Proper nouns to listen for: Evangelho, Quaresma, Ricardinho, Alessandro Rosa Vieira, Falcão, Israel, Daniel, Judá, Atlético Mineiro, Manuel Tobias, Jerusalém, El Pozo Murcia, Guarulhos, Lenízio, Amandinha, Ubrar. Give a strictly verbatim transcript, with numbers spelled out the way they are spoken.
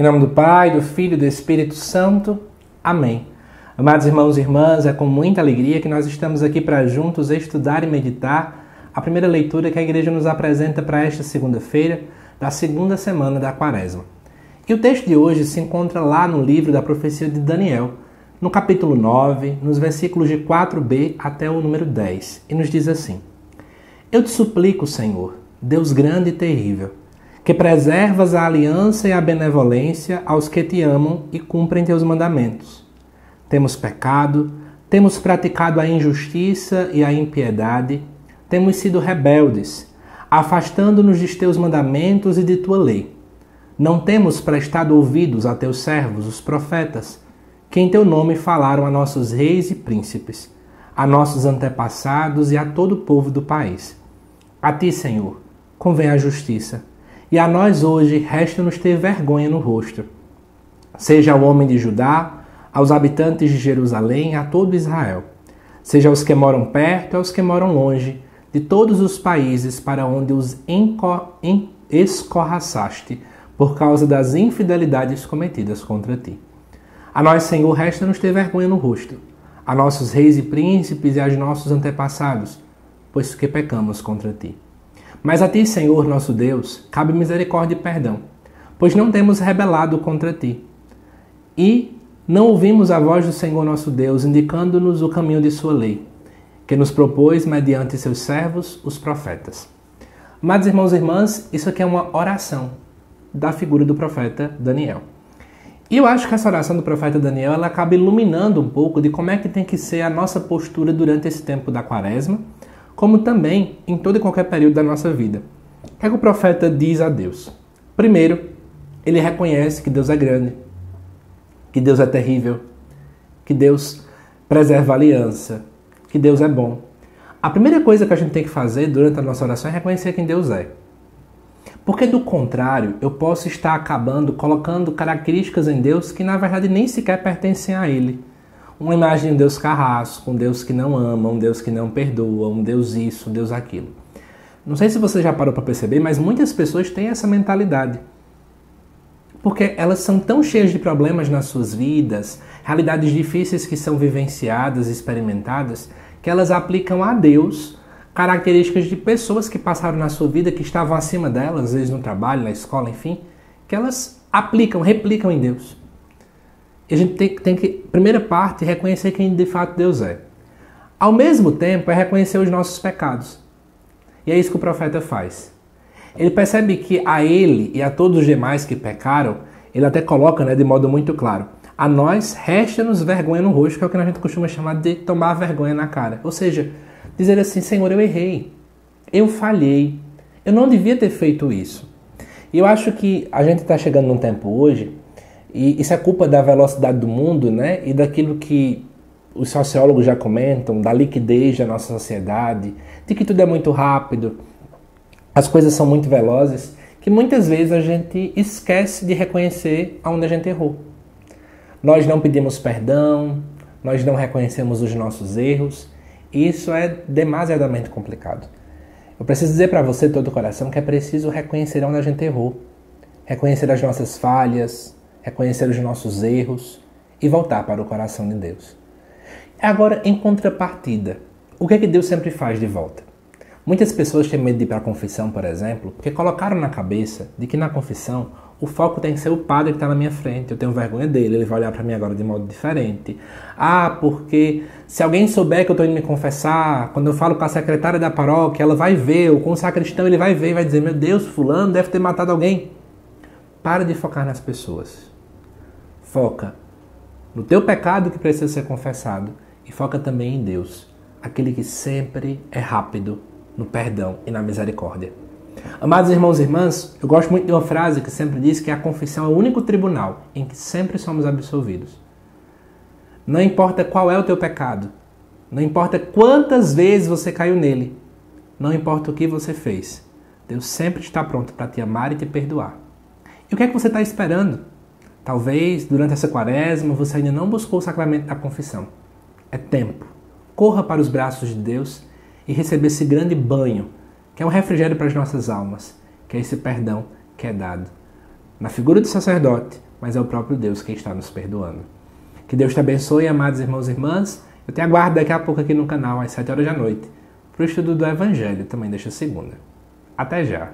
Em nome do Pai, do Filho e do Espírito Santo. Amém. Amados irmãos e irmãs, é com muita alegria que nós estamos aqui para juntos estudar e meditar a primeira leitura que a Igreja nos apresenta para esta segunda-feira, da segunda semana da Quaresma. E o texto de hoje se encontra lá no livro da profecia de Daniel, no capítulo nove, nos versículos de quatro b até o número dez, e nos diz assim: Eu te suplico, Senhor, Deus grande e terrível, que preservas a aliança e a benevolência aos que te amam e cumprem teus mandamentos. Temos pecado, temos praticado a injustiça e a impiedade, temos sido rebeldes, afastando-nos de teus mandamentos e de tua lei. Não temos prestado ouvidos a teus servos, os profetas, que em teu nome falaram a nossos reis e príncipes, a nossos antepassados e a todo o povo do país. A ti, Senhor, convém a justiça, e a nós hoje resta-nos ter vergonha no rosto. Seja ao homem de Judá, aos habitantes de Jerusalém, a todo Israel, seja aos que moram perto, aos que moram longe, de todos os países para onde os escorraçaste, por causa das infidelidades cometidas contra ti. A nós, Senhor, resta-nos ter vergonha no rosto, a nossos reis e príncipes e aos nossos antepassados, pois que pecamos contra ti. Mas a ti, Senhor, nosso Deus, cabe misericórdia e perdão, pois não temos rebelado contra ti, e não ouvimos a voz do Senhor nosso Deus, indicando-nos o caminho de sua lei, que nos propôs mediante seus servos, os profetas. Amados irmãos e irmãs, isso aqui é uma oração da figura do profeta Daniel. E eu acho que essa oração do profeta Daniel, ela acaba iluminando um pouco de como é que tem que ser a nossa postura durante esse tempo da Quaresma, como também em todo e qualquer período da nossa vida. O que é que o profeta diz a Deus? Primeiro, ele reconhece que Deus é grande, que Deus é terrível, que Deus preserva a aliança, que Deus é bom. A primeira coisa que a gente tem que fazer durante a nossa oração é reconhecer quem Deus é. Porque do contrário, eu posso estar acabando colocando características em Deus que na verdade nem sequer pertencem a Ele. Uma imagem de um Deus carrasco, um Deus que não ama, um Deus que não perdoa, um Deus isso, um Deus aquilo. Não sei se você já parou para perceber, mas muitas pessoas têm essa mentalidade, porque elas são tão cheias de problemas nas suas vidas, realidades difíceis que são vivenciadas, experimentadas, que elas aplicam a Deus características de pessoas que passaram na sua vida, que estavam acima delas, às vezes no trabalho, na escola, enfim, que elas aplicam, replicam em Deus. E a gente tem, tem que, primeira parte, reconhecer quem de fato Deus é. Ao mesmo tempo, é reconhecer os nossos pecados. E é isso que o profeta faz. Ele percebe que a ele e a todos os demais que pecaram, ele até coloca, né, de modo muito claro, a nós resta-nos vergonha no rosto, que é o que a gente costuma chamar de tomar vergonha na cara. Ou seja, dizer assim: Senhor, eu errei, eu falhei, eu não devia ter feito isso. E eu acho que a gente está chegando num tempo hoje, e isso é culpa da velocidade do mundo, né, e daquilo que os sociólogos já comentam, da liquidez da nossa sociedade, de que tudo é muito rápido, as coisas são muito velozes, que muitas vezes a gente esquece de reconhecer onde a gente errou. Nós não pedimos perdão, nós não reconhecemos os nossos erros, e isso é demasiadamente complicado. Eu preciso dizer para você, todo o coração, que é preciso reconhecer onde a gente errou, reconhecer as nossas falhas, reconhecer os nossos erros e voltar para o coração de Deus. Agora, em contrapartida, o que é que Deus sempre faz de volta? Muitas pessoas têm medo de ir para a confissão, por exemplo, porque colocaram na cabeça de que na confissão o foco tem que ser o padre que está na minha frente, eu tenho vergonha dele, ele vai olhar para mim agora de modo diferente. Ah, porque se alguém souber que eu estou indo me confessar, quando eu falo com a secretária da paróquia, ela vai ver, ou com o sacristão ele vai ver e vai dizer: meu Deus, fulano deve ter matado alguém. Para de focar nas pessoas. Foca no teu pecado que precisa ser confessado e foca também em Deus, aquele que sempre é rápido no perdão e na misericórdia. Amados irmãos e irmãs, eu gosto muito de uma frase que sempre diz que a confissão é o único tribunal em que sempre somos absolvidos. Não importa qual é o teu pecado, não importa quantas vezes você caiu nele, não importa o que você fez, Deus sempre está pronto para te amar e te perdoar. E o que é que você está esperando? Talvez durante essa Quaresma você ainda não buscou o sacramento da confissão. É tempo. Corra para os braços de Deus e receber esse grande banho, que é um refrigério para as nossas almas, que é esse perdão que é dado na figura do sacerdote, mas é o próprio Deus quem está nos perdoando. Que Deus te abençoe, amados irmãos e irmãs. Eu te aguardo daqui a pouco aqui no canal, às sete horas da noite, para o estudo do Evangelho, também desta segunda. Até já!